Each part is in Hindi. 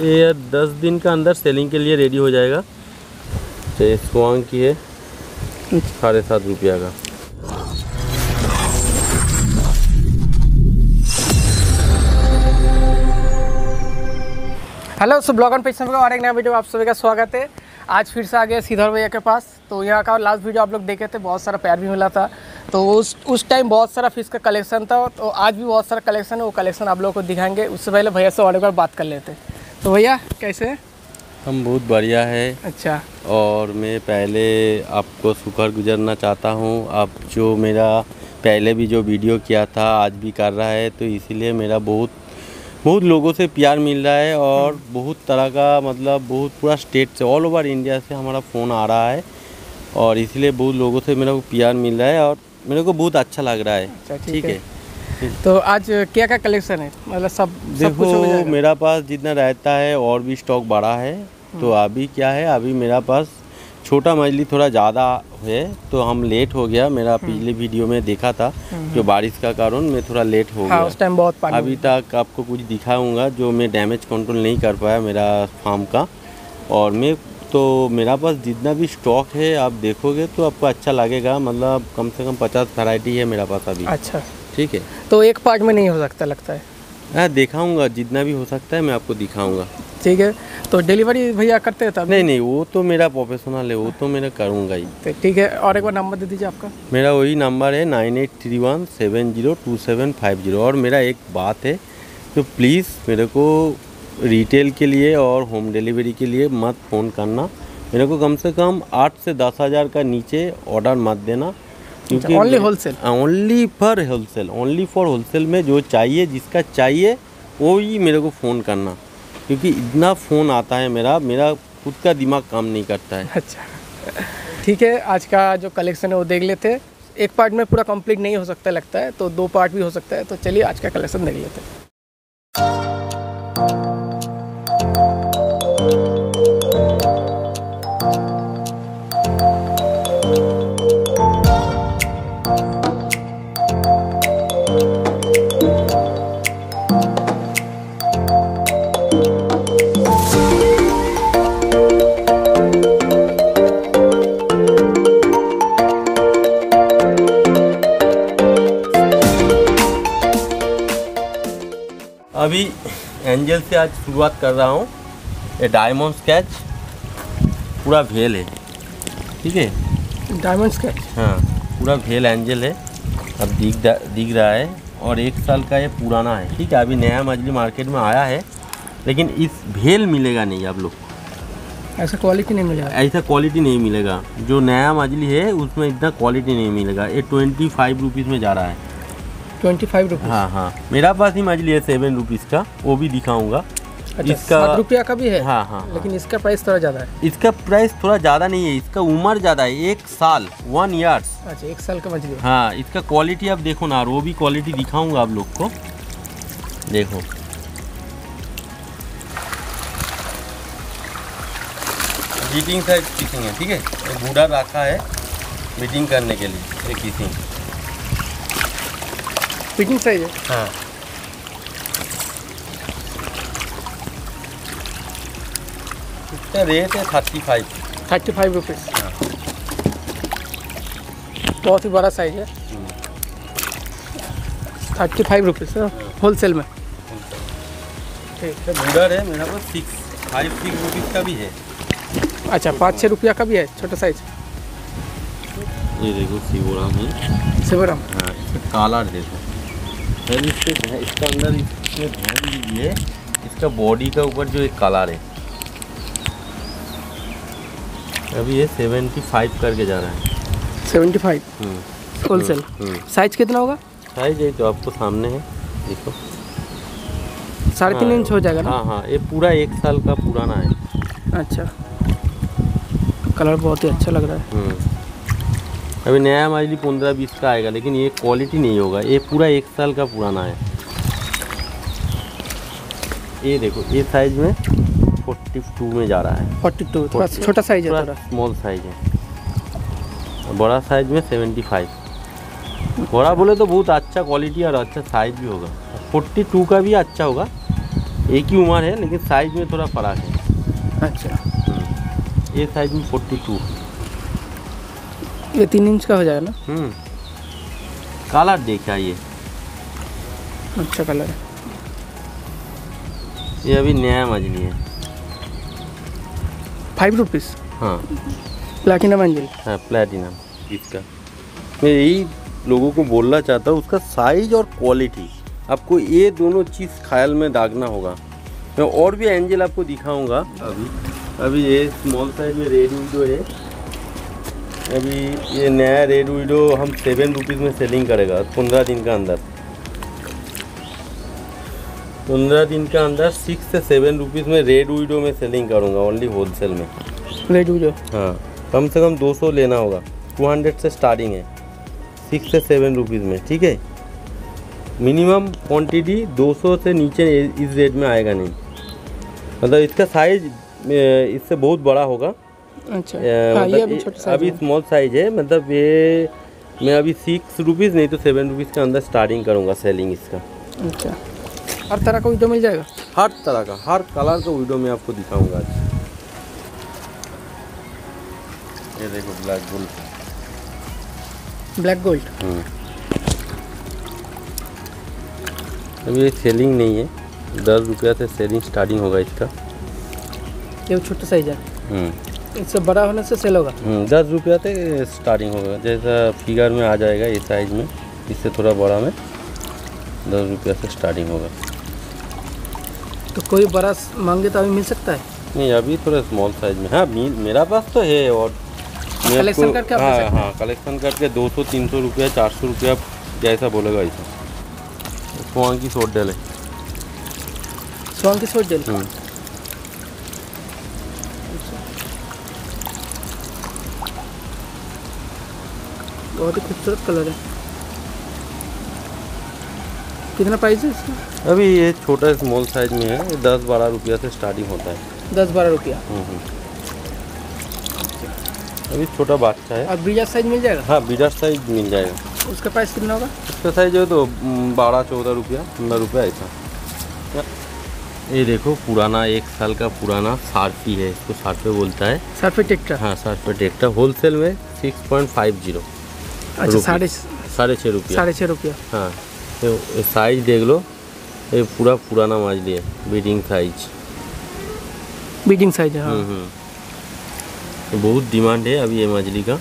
ये 10 दिन का अंदर सेलिंग के लिए रेडी हो जाएगा। तो ये स्वांग की है 7.5 रुपया का। हेलो सब ब्लॉग ऑन पेज सबका और एक नया वीडियो में आप सभी का स्वागत है। आज फिर से आ गए श्रीधर भैया के पास। तो यहाँ का लास्ट वीडियो आप लोग देखे थे, बहुत सारा प्यार भी मिला था। तो उस टाइम बहुत सारा फिश का कलेक्शन था, तो आज भी बहुत सारा कलेक्शन है। वो कलेक्शन आप लोगों को दिखाएंगे। उससे पहले भैया से और एक बार बात कर लेते। तो भैया कैसे है? हम बहुत बढ़िया है। अच्छा। और मैं पहले आपको शुक्र गुजरना चाहता हूँ। आप जो मेरा पहले भी जो वीडियो किया था आज भी कर रहा है, तो इसीलिए मेरा बहुत लोगों से प्यार मिल रहा है। और बहुत तरह का मतलब बहुत पूरा स्टेट से ऑल ओवर इंडिया से हमारा फ़ोन आ रहा है, और इसलिए बहुत लोगों से मेरे को प्यार मिल रहा है और मेरे को बहुत अच्छा लग रहा है। अच्छा, ठीक है। तो आज क्या क्या कलेक्शन है? मतलब सब देखो मेरा पास जितना रहता है और भी स्टॉक बढ़ा है। तो अभी क्या है, अभी मेरा पास छोटा मछली थोड़ा ज़्यादा है, तो हम लेट हो गया। मेरा पिछले वीडियो में देखा था जो बारिश का कारण मैं थोड़ा लेट हो गया उस टाइम। बहुत पानी अभी तक आपको कुछ दिखाऊंगा जो मैं डैमेज कंट्रोल नहीं कर पाया मेरा फार्म का। और मैं तो मेरा पास जितना भी स्टॉक है आप देखोगे तो आपको अच्छा लगेगा। मतलब कम से कम 50 वैरायटी है मेरा पास अभी। अच्छा, ठीक है। तो एक पार्ट में नहीं हो सकता लगता है। हाँ, दिखाऊंगा जितना भी हो सकता है मैं आपको दिखाऊंगा। ठीक है। तो डिलीवरी भैया करते हैं? नहीं, वो तो मेरा प्रोफेशनल है, वो तो मेरा करूँगा ही। ठीक है। और एक बार नंबर दे दीजिए आपका। मेरा वही नंबर है 9831702750। और मेरा एक बात है, तो प्लीज़ मेरे को रिटेल के लिए और होम डिलीवरी के लिए मत फ़ोन करना। मेरे को कम से कम 8 से 10 हज़ार का नीचे ऑर्डर मत देना, क्योंकि only wholesale, only for wholesale में जो चाहिए जिसका चाहिए वो ही मेरे को फ़ोन करना, क्योंकि इतना फ़ोन आता है मेरा खुद का दिमाग काम नहीं करता है। अच्छा, ठीक है। आज का जो कलेक्शन है वो देख लेते। एक पार्ट में पूरा कंप्लीट नहीं हो सकता लगता है, तो 2 पार्ट भी हो सकता है। तो चलिए आज का कलेक्शन देख लेते हैं। अभी एंजल से आज शुरुआत कर रहा हूँ। ये डायमंड स्केच पूरा भेल है, ठीक है। डायमंड स्केच, हाँ, पूरा भेल एंजल है। अब दिख रहा है। और 1 साल का ये पुराना है, ठीक है। अभी नया मछली मार्केट में आया है, लेकिन इस भेल मिलेगा नहीं आप लोग को। ऐसा क्वालिटी नहीं मिलेगा, ऐसा क्वालिटी नहीं मिलेगा। जो नया मछली है उसमें इतना क्वालिटी नहीं मिलेगा। ये 25 रुपीज़ में जा रहा है। 25 रुपीज़? हाँ, मेरा पास ही मछली है 7 रुपीज़ का, वो भी दिखाऊंगा। अच्छा, इसका 7 रुपया का भी है? हाँ, लेकिन इसका प्राइस थोड़ा ज़्यादा है। इसका प्राइस थोड़ा ज़्यादा नहीं है, इसका उम्र ज़्यादा है, 1 साल 1 ईयर्स। अच्छा, 1 साल का मछली। हाँ, इसका क्वालिटी आप देखो ना, वो भी क्वालिटी दिखाऊंगा आप लोग को। देखो बीटिंग साइज किसिंग है, ठीक है। बूढ़ा रखा है बीटिंग करने के लिए, किसिंग फिटिंग साइज है। हाँ, इसका रेट है 35 रुपीज़। हाँ, बहुत ही बड़ा साइज है। 35 रुपीज़ होलसेल में, ठीक है। बूढ़र है मेरा पास 6 रुपीज़ का भी है। अच्छा, 5-6 रुपया का भी है, छोटा साइज। ये देखो शिवराम है, शिवराम। हाँ, इसका काला देखो। इसका अंदर इसमें ध्यान दीजिए, इसका बॉडी का ऊपर जो एक कलर है। अभी ये 75 करके जा रहा है। 75 होलसेल। साइज कितना होगा? साइज ये जो आपको सामने है देखो, 3.5 इंच हो जाएगा ना? हाँ, ये पूरा 1 साल का पुराना है। अच्छा, कलर बहुत ही अच्छा लग रहा है। अभी नया मछली 15-20 का आएगा, लेकिन ये क्वालिटी नहीं होगा। ये पूरा 1 साल का पुराना है। ये देखो, ये साइज में 42 में जा रहा है। 42 थोड़ा छोटा साइज है, थोड़ा स्मॉल साइज है। बड़ा साइज में 75। बड़ा बोले तो बहुत अच्छा क्वालिटी और अच्छा साइज़ भी होगा। 42 का भी अच्छा होगा, एक ही उम्र है लेकिन साइज़ में थोड़ा फर्क है। अच्छा, ये साइज़ में 42, ये 3 इंच का हो जाएगा ना। कलर देखा ये अच्छा कलर है, ये अभी नया मछली है। 5 रुपीस। हाँ, प्लैटिनम एंजल। हाँ, प्लैटिनम। इसका मैं यही लोगों को बोलना चाहता हूँ, उसका साइज़ और क्वालिटी आपको ये दोनों चीज़ ख्याल में दागना होगा। मैं और भी एंजल आपको दिखाऊंगा। अभी ये स्मॉल साइज में रेड विडो है। अभी ये नया रेड विडो हम 7 रुपीज़ में सेलिंग करेगा 15 दिन का अंदर। 15 दिन के अंदर 6 से 7 रुपीज़ में रेड विडो में सेलिंग करूँगा, ओनली होलसेल में। रेड विडो हाँ, कम से कम 200 लेना होगा। 200 से स्टार्टिंग है 6 से 7 रुपीज़ में, ठीक है। मिनिमम क्वांटिटी 200 से नीचे इस रेट में आएगा नहीं, मतलब इसका साइज इससे बहुत बड़ा होगा। अच्छा, मतलब अभी स्मॉल साइज है, मतलब ये मैं अभी 6 रुपीज़ नहीं तो 7 रुपीज़ के अंदर स्टार्टिंग करूँगा सेलिंग इसका। अच्छा, हर तरह का विडो मिल जाएगा, हर तरह का, हर कलर का विडो मैं आपको दिखाऊंगा आज। ये देखो ब्लैक गोल्ड, ब्लैक गोल्ड। अभी ये सेलिंग नहीं है, 10 रुपया से सेलिंग स्टार्टिंग होगा इसका। ये छोटा साइज है। इससे बड़ा होने से सेल होगा। 10 रुपया से स्टार्टिंग होगा, जैसा फिगर में आ जाएगा ये साइज में, इससे थोड़ा बड़ा में 10 रुपया से स्टार्टिंग होगा। तो कोई बड़ा मांगे तो अभी मिल सकता है? नहीं, अभी थोड़ा स्मॉल साइज में। हाँ, मेरा पास तो है, और कलेक्शन करके कलेक्शन करके 200-300 रुपया 400 रुपया जैसा बोलेगा ऐसा। स्वांग की सोट डेल है, स्वांग की सोट डेल। बहुत ही खूबसूरत कलर है। कितना प्राइस है इसका? अभी ये छोटा स्मॉल साइज में है, 10-12 रुपया से स्टार्टिंग होता है। 10-12 रुपया। अभी छोटा बादशाह है। अब बीडर साइज मिल जाएगा? हाँ, बीडर साइज मिल जाएगा। उसका प्राइस कितना होगा? उसका साइज है तो 12-14 रुपया, 15 रुपया ऐसा। ये देखो पुराना, 1 साल का पुराना सार्फी है, इसको सार्फे बोलता है। सार्फे टेक्टा। हाँ, सार्फे टेक्टा होलसेल में 6.50। अच्छा, 6.5 रुपया। 6.5 रुपया। हाँ, ये साइज देख लो, ये पूरा पुराना मछली है, बीडिंग साइज। बीडिंग साइज है। बहुत डिमांड है अभी ये मछली का।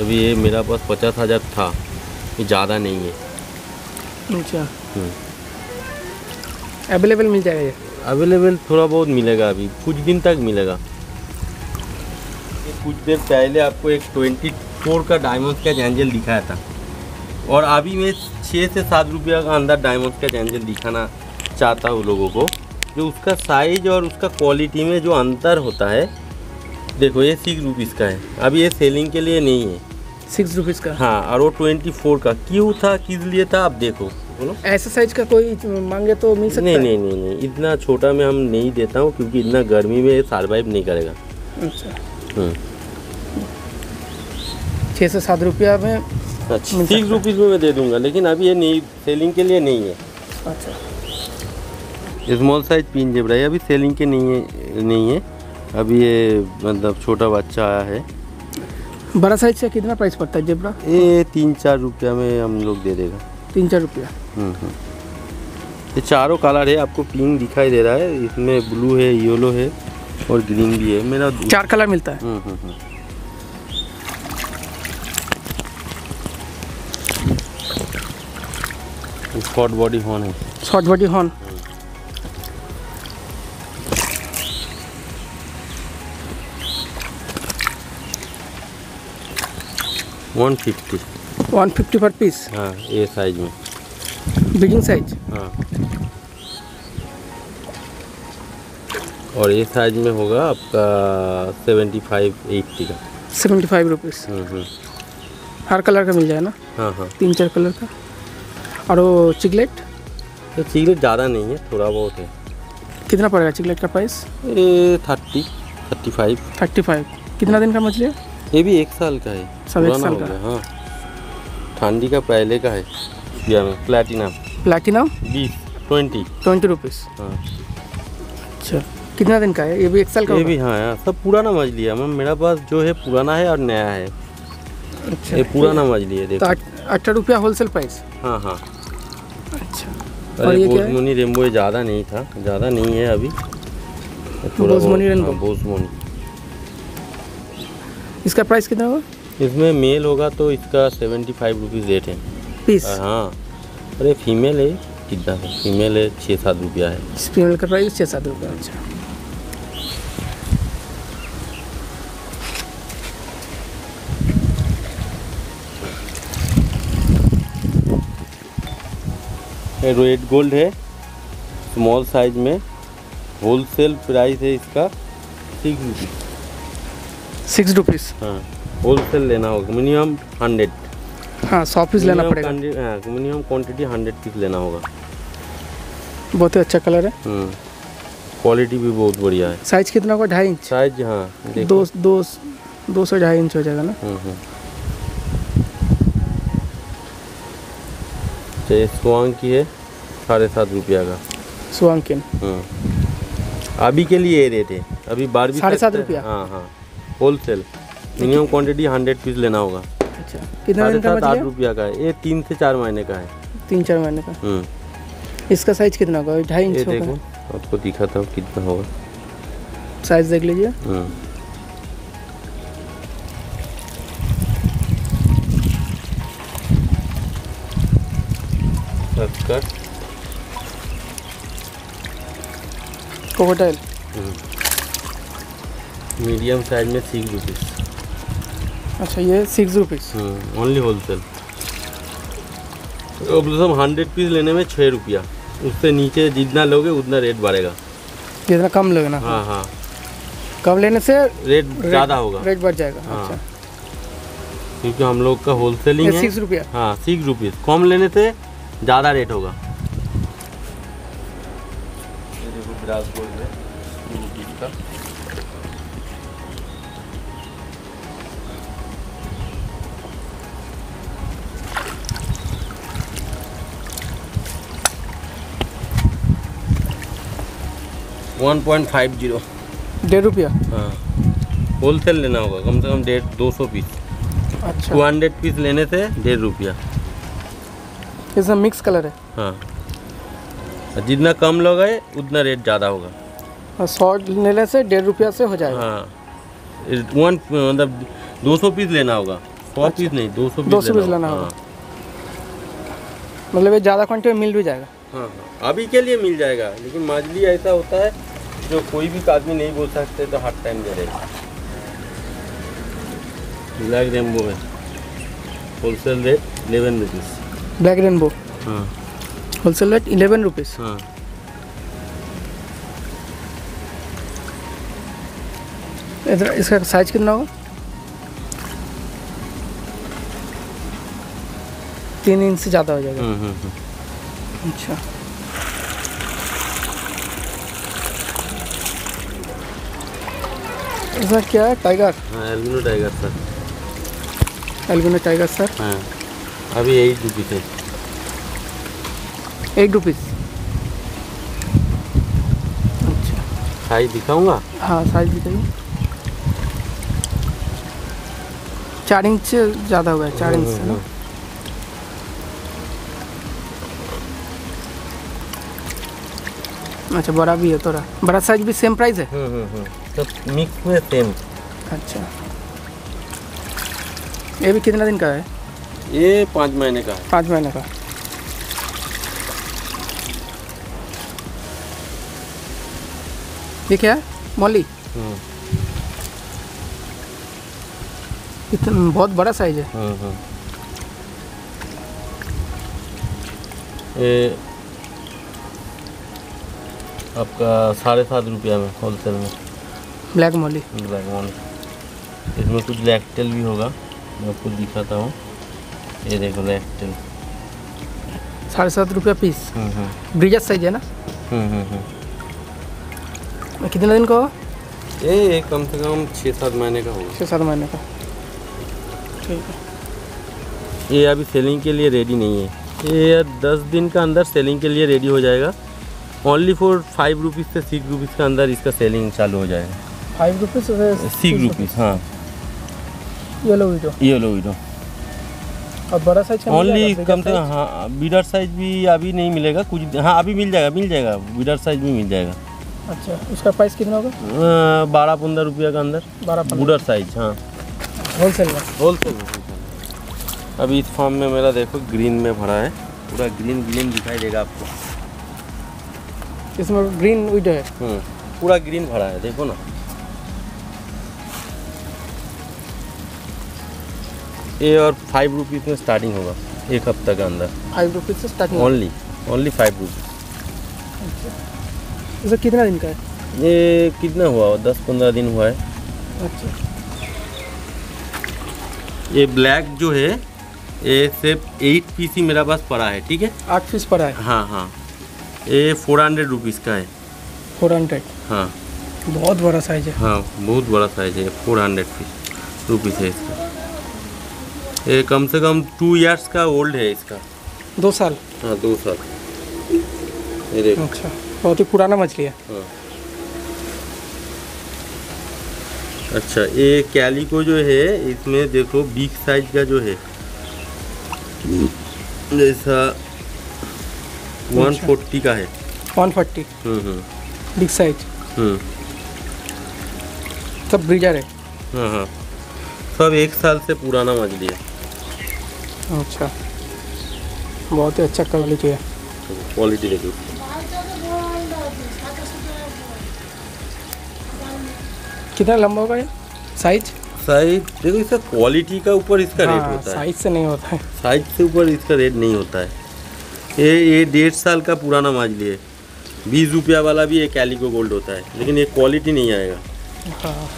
अभी ये मेरा पास 50,000 था, ये ज़्यादा नहीं है। अच्छा, अवेलेबल मिल जाएगा? ये अवेलेबल थोड़ा बहुत मिलेगा, अभी कुछ दिन तक मिलेगा। कुछ देर पहले आपको एक 24 का डायमंड का एंजल दिखाया था, और अभी मैं 6 से 7 रुपया का अंदर डायमंड का एंजल दिखाना चाहता हूँ लोगों को। जो उसका साइज और उसका क्वालिटी में जो अंतर होता है, देखो ये 6 रुपीज़ का है, अभी ये सेलिंग के लिए नहीं है। 6 रुपीज़ का? हाँ, और वो 24 का क्यों था, किस लिए था, आप देखो। बोलो, ऐसा साइज का कोई मांगे तो मिल सकता है? नहीं, इतना छोटा में हम नहीं देता हूँ, क्योंकि इतना गर्मी में ये सरवाइव नहीं करेगा। अच्छा, 6 से 7 रुपया में। अच्छा, 6 रुपीज़ में मैं दे दूँगा, लेकिन अभी ये नहीं, सेलिंग के लिए नहीं है। अच्छा, स्मॉल साइज पिन जेब्रा है, अभी सेलिंग के नहीं है। अभी ये मतलब छोटा बच्चा आया है। बड़ा साइज का कितना प्राइस पड़ता है जेब्रा? ये 3-4 रुपया में हम लोग दे देगा। 3-4 रुपया। ये चारों कलर है, आपको पिंक दिखाई दे रहा है, इसमें ब्लू है, येलो है और ग्रीन भी है। मेरा 4 कलर मिलता है। शॉर्ट बॉडी हॉर्न है। Short body horn. $150 per piece. हाँ, ये साइज में, बिगिन साइज। हाँ, और ये साइज में होगा आपका 75-80 का। 75 रुपीज़। हर कलर का मिल जाए ना? हाँ, 3-4 कलर का। और वो चिकलेट? तो चिकलेट ज़्यादा नहीं है, थोड़ा बहुत है। कितना पड़ेगा चिकलेट का प्राइस? 30-35। कितना दिन का मछली है? ये भी 1 साल का है। 1 साल का। हाँ, खांडी का पहले का है इंडिया में प्लैटिनम 20 रुपीस। हाँ अच्छा, कितना दिन का है ये भी? एक साल का ये भी। हाँ सब पुराना मछली है मैम, मेरा पास जो है पुराना है और नया है। अच्छा ये पुराना मछली है। देखो 8 रुपया होलसेल प्राइस। हाँ हाँ अच्छा। अरे बोसमोनी रेनबो ज़्यादा नहीं था, ज़्यादा नहीं है अभी। बोसमोनी रेनबो, बोसमोनी, इसका प्राइस कितना होगा? इसमें मेल होगा तो इसका 75 रुपीज़ रेट है पीस। हाँ अरे फीमेल है कितना है? फीमेल है 6-7 रुपया है। इस फीमेल का प्राइस 6-7 रुपया। अच्छा रेड गोल्ड है स्मॉल साइज में, होलसेल प्राइस है इसका 6 रुपीस। हाँ होलसेल लेना होगा, मिनिमम 100। हाँ 100 पीस लेना पड़ेगा। हाँ मिनिमम क्वांटिटी 100 पीस लेना होगा। बहुत ही अच्छा कलर है, क्वालिटी भी बहुत बढ़िया है। साइज कितना होगा? 2.5 इंच साइज। हाँ 2 से 2.5 इंच हो जाएगा ना। स्वांग की है 7.5 रुपया का स्वांकिन। अभी के लिए रेट है अभी 12 7.5 रुपया। हाँ हाँ होलसेल, मिनिमम क्वांटिटी 100 पीस लेना होगा। अच्छा कितना दिन का? 8 रुपया का है। ये 3 से 4 महीने का है। 3-4 महीने का। इसका साइज कितना होगा? 2.5 इंच होगा। देखो आपको दिखाता हूँ कितना होगा, साइज देख लीजिए। कोकोटाइल मीडियम साइज में 6 रुपीस। अच्छा ये 6 रुपीस ओनली होलसेल। अब तुम 100 पीस लेने में 6 रुपया, उससे नीचे जितना लोगे उतना रेट बढ़ेगा, जितना कम लोगे ना। हाँ हाँ कम लेने से रेट ज़्यादा होगा, रेट बढ़ जाएगा। हाँ अच्छा। क्योंकि हम लोग का होलसेलिंग है 6 रुपया। हाँ 6 रुपीस कम लेने से ज़्यादा रेट होगा। का 1.50 1.50 रुपया। हाँ होलसेल लेना होगा, कम से कम 150-200 पीस। अच्छा 200 पीस लेने से 1.50 रुपया। इसमें मिक्स कलर है। हाँ जितना कम लोग है उतना रेट ज़्यादा होगा, और 100 लेने से 1.50 रुपया से हो जाएगा। हाँ 200 पीस लेना होगा, 100 पीस नहीं 200 पीस लेना होगा। मतलब ये ज़्यादा क्वान्टिटी में मिल भी जाएगा। हाँ हाँ अभी के लिए मिल जाएगा, लेकिन मछली ऐसा होता है जो कोई भी आदमी नहीं बोल सकते, तो हर टाइम दे रहेगा। ब्लैक रेनबो है wholesale rate 11 rupees. Black rainbow wholesale rate 11 rupees. हाँ इधर इसका साइज कितना होगा? 3 इंच से ज़्यादा हो जाएगा। अच्छा इसका क्या है? टाइगर। हाँ albino tiger sir, albino tiger sir. हाँ अभी 8 रुपीस है। 8 रुपीस अच्छा। साइज दिखाऊंगा? हाँ साइज दिखाइए। 4 इंच से ज़्यादा होगा, 4 इंच से ना। अच्छा बड़ा भी है थोड़ा, बड़ा साइज भी सेम प्राइस है। तो मिक्स में सेम। अच्छा ये भी कितना दिन का है? ये 5 महीने का है। 5 महीने का। ये क्या है? मॉली। इतना बहुत बड़ा साइज है। ये आपका 7.5 रुपया में होलसेल में। Black molly. Black molly. इसमें कुछ लैक्टेल भी होगा, मैं आपको दिखाता हूँ। ये देखो लैक्टेल 7.5 रुपया पीस। ब्रिजस साइज है ना। कितने दिन का होगा? ये कम से कम 6-7 महीने का होगा। 6-7 महीने का ठीक है। ये अभी सेलिंग के लिए रेडी नहीं है। ये 10 दिन का अंदर सेलिंग के लिए रेडी हो जाएगा। ओनली फॉर 5 रुपीज़ से 6 रुपीज़ के अंदर इसका सेलिंग चालू हो जाएगा। 5 रुपीज़ से 6 रुपीज़। हाँ, येलो विडो और बड़ा साइज ओनली कम से। हाँ, बीडर साइज भी अभी नहीं मिलेगा कुछ। हाँ, अभी मिल जाएगा बीडर साइज भी मिल जाएगा। अच्छा, उसका प्राइस कितना होगा? 12-15 रुपया का अंदर 12 बीडर साइज। हाँ, होलसेल। अभी इस फॉर्म में मेरा देखो ग्रीन में भरा है, पूरा ग्रीन दिखाई देगा आपको। इसमें ग्रीन विडो है, पूरा ग्रीन भरा है, देखो ना। ये और 5 रुपीज़ में स्टार्टिंग होगा, एक हफ्ता के अंदर 5 रुपीज़ से स्टार्टिंग। Only 5 rupees. अच्छा, कितना दिन का है ये? कितना हुआ, 10-15 दिन हुआ है। अच्छा, ये ब्लैक जो है ये सिर्फ 8 पीस ही मेरा पास पड़ा है। ठीक है, 8 पीस पड़ा है। हाँ हाँ, ये 400 रुपीज़ का है। 400? हाँ, बहुत बड़ा साइज है। हाँ, बहुत बड़ा साइज है, 400 रुपीज़ है इसका। ये कम से कम 2 इयर्स का ओल्ड है इसका। 2 साल? हाँ, 2 साल। ये देखो। अच्छा, बहुत ही पुराना मछली है। हाँ। अच्छा, ये कैलिको जो है इसमें देखो बिग साइज का जो है जैसा 140 का है। 140? Big size. सब ब्रीडर है। हाँ हाँ, सब 1 साल से पुराना मछली है। अच्छा, बहुत ही अच्छा क्वालिटी है। क्वालिटी देखो। कितना लंबा होगा ये साइज? देखो, इसका क्वालिटी का ऊपर इसका रेट होता है, साइज से नहीं होता है। साइज से ऊपर इसका रेट नहीं होता है। ये 1.5 साल का पुराना मछली है। 20 रुपया वाला भी ये कैलिको गोल्ड होता है, लेकिन ये क्वालिटी नहीं आएगा। हाँ,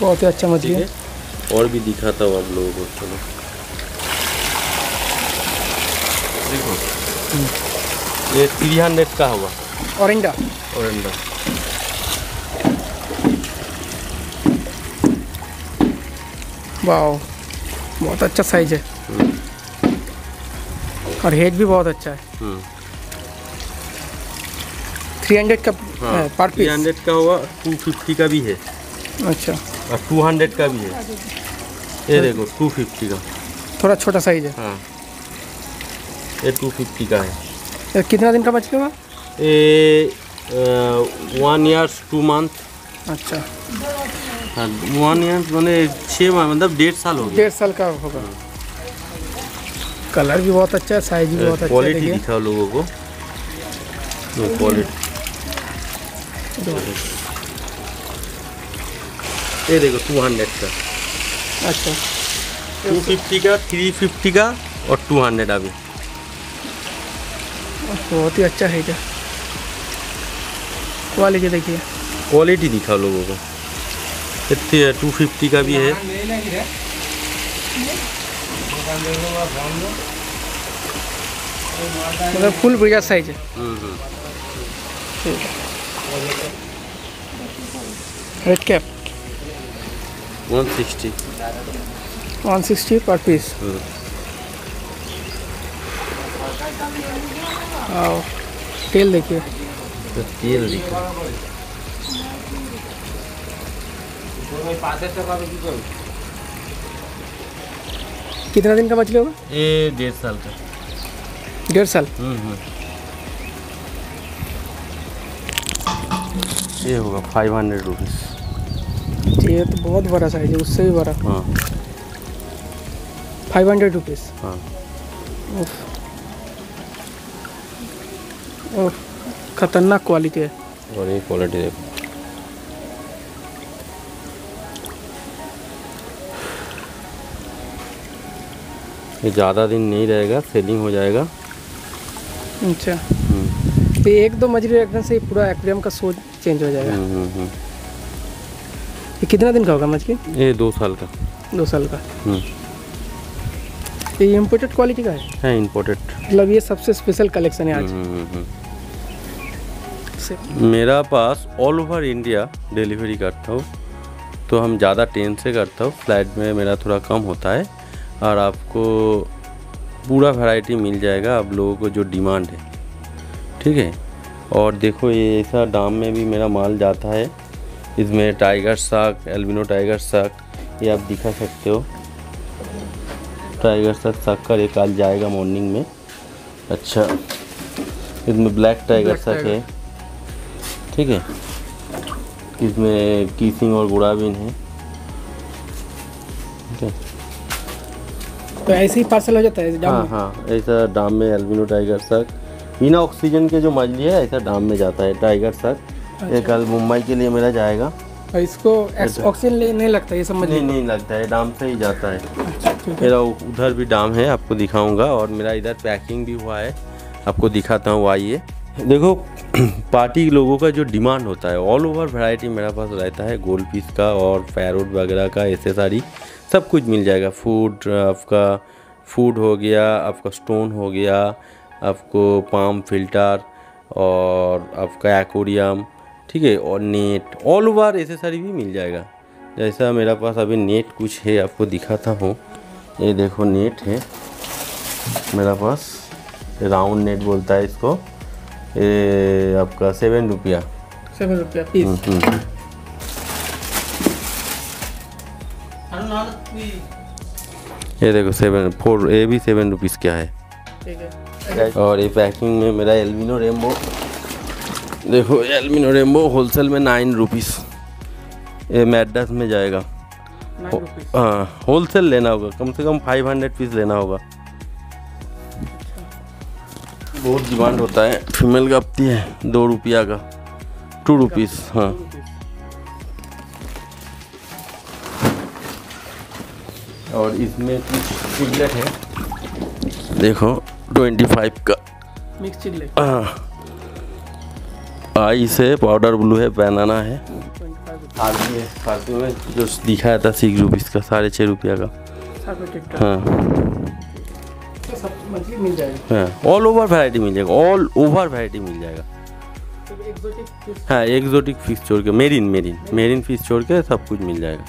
बहुत ही अच्छा मछली है। और भी दिखाता हूँ आप लोगों को, चलो देखो। ये 300 का होगा ओरेंडा। वाओ, बहुत अच्छा साइज है और हेड भी बहुत अच्छा है। 300 का? हाँ, पर पीस 300 का होगा। 250 का भी है। अच्छा, 200 का भी है। ये देखो 250 का, थोड़ा छोटा साइज है। हाँ, ये 250 का है। ये कितना दिन का बच गया? ये 1 ईयर 2 मंथ। अच्छा, हाँ, 1 ईयर मैंने 6 माह, मतलब 1.5 साल हो गया। 1.5 साल का होगा। कलर भी बहुत अच्छा है, साइज भी बहुत अच्छा है। क्वालिटी दिखाओ लोगों को, क्वालिटी। ये देखो 200 का। अच्छा, 250 का, 350 का और 200 अभी। बहुत ही अच्छा है। क्या क्वालिटी देखिए, क्वालिटी दिखाओ लोगों को। 250 का भी है। मतलब फुल बढ़िया साइज है। रेड कैप 160 पर पीस। आओ, तेल देखिए। कितना दिन का मछली होगा? ये 1.5 साल का। 1.5 साल। ये होगा 500 रुपीज़। ये तो बहुत बड़ा साइज है, उससे भी बड़ा। हाँ, 500 रुपीज़। हाँ, और खतरनाक क्वालिटी है। और ये क्वालिटी है। ये ज़्यादा दिन नहीं रहेगा, सेलिंग हो जाएगा। अच्छा, तो 1-2 मछली एकदम से पूरा एक्वेरियम का सोच चेंज हो जाएगा। ये कितना दिन का होगा मछली? ये 2 साल का। 2 साल का। ये इम्पोर्टेड क्वालिटी का है। इम्पोर्टेड, मतलब ये सबसे स्पेशल कलेक्शन है आज। आपसे? मेरा पास ऑल ओवर इंडिया डिलीवरी करता हूँ, तो हम ज़्यादा ट्रेन से करता हूँ, फ्लाइट में मेरा थोड़ा कम होता है। और आपको पूरा वैरायटी मिल जाएगा आप लोगों को जो डिमांड है, ठीक है। और देखो ये ऐसा दाम में भी मेरा माल जाता है। इसमें tiger shark, albino tiger shark, ये आप दिखा सकते हो। टाइगर शार्क का एक आज जाएगा मॉर्निंग में। अच्छा, इसमें ब्लैक टाइगर शार्क है, ठीक है। इसमें कीसिंग और गुड़ाबिन है, ठीक है। तो ऐसे ही पार्सल हो जाता है दाम? हाँ हाँ, ऐसा दाम में एल्बिनो टाइगर शार्क बिना ऑक्सीजन के जो मछली है ऐसा दाम में जाता है टाइगर शार्क। ये कल मुंबई के लिए मेरा जाएगा। इसको ऑक्सीजन नहीं लगता ये समझ? नहीं लगता है, दाम से ही जाता है। मेरा उधर भी दाम है, आपको दिखाऊंगा। और मेरा इधर पैकिंग भी हुआ है, आपको दिखाता हूँ। आइए देखो, पार्टी लोगों का जो डिमांड होता है ऑल ओवर वैरायटी मेरा पास रहता है। गोल्ड पीस का और पैरोट वगैरह का एसेसरी सब कुछ मिल जाएगा। फूड हो गया, आपका स्टोन हो गया, आपको पाम फिल्टर और आपका एक्वेरियम, ठीक है। और नेट, ऑल ओवर एसेसरी भी मिल जाएगा। जैसा मेरा पास अभी नेट कुछ है, आपको दिखाता हूँ। ये देखो नेट है मेरा पास, राउंड नेट बोलता है इसको। ये आपका 7 रुपया, 7 रुपया पीस। ये देखो 7 4, ये भी 7 रुपीज़ क्या है, ठीक है। और ये पैकिंग में मेरा एल्बिनो रेम्बो, देखो एल्बिनो रेम्बो होलसेल में 9 रुपीज़, ये मैडस में जाएगा। हाँ, होलसेल लेना होगा, कम से कम 500 पीस लेना होगा। बहुत डिमांड होता है। फीमेल का अपती है 2 रुपया का, 2 रुपीज़। हाँ, और इसमें कुछ चिगलेट है, देखो 25 का मिक्स चिगलेट। हाँ, आइस है, पाउडर ब्लू है, बनाना है, फालतू में जो दिखाया था 6 रुपीज़ का, 6.5 रुपया का। हाँ, सब मछली मिल जाएगा। ऑल ओवर वैरायटी मिल जाएगा, ऑल ओवर वैरायटी मिल जाएगा। हाँ, एक्जोटिक फिश छोड़ के, मेरीन फिश छोड़ के सब कुछ मिल जाएगा।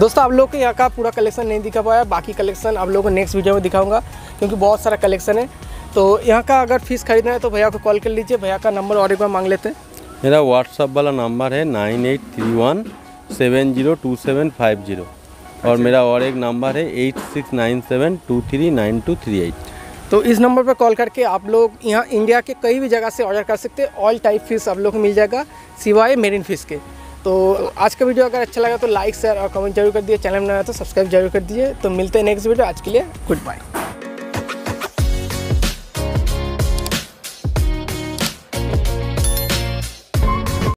दोस्तों, आप लोग के यहाँ का पूरा कलेक्शन नहीं दिखा पाया, बाकी कलेक्शन आप लोगों को नेक्स्ट वीडियो में दिखाऊंगा, क्योंकि बहुत सारा कलेक्शन है। तो यहाँ का अगर फिश खरीदना है तो भैया को कॉल कर लीजिए। भैया का नंबर और एक बार मांग लेते हैं। मेरा व्हाट्सअप वाला नंबर है 9831702750। और मेरा और एक नंबर है 8697239238। तो इस नंबर पर कॉल करके आप लोग यहाँ इंडिया के कई भी जगह से ऑर्डर कर सकते हैं। ऑल टाइप फिश आप लोग को मिल जाएगा, सिवाय मेरीन फिश के। तो आज का वीडियो अगर अच्छा लगा तो लाइक, शेयर और कमेंट जरूर कर दिए। चैनल में नया तो सब्सक्राइब जरूर कर दीजिए। तो मिलते हैं नेक्स्ट वीडियो। आज के लिए गुड बाय।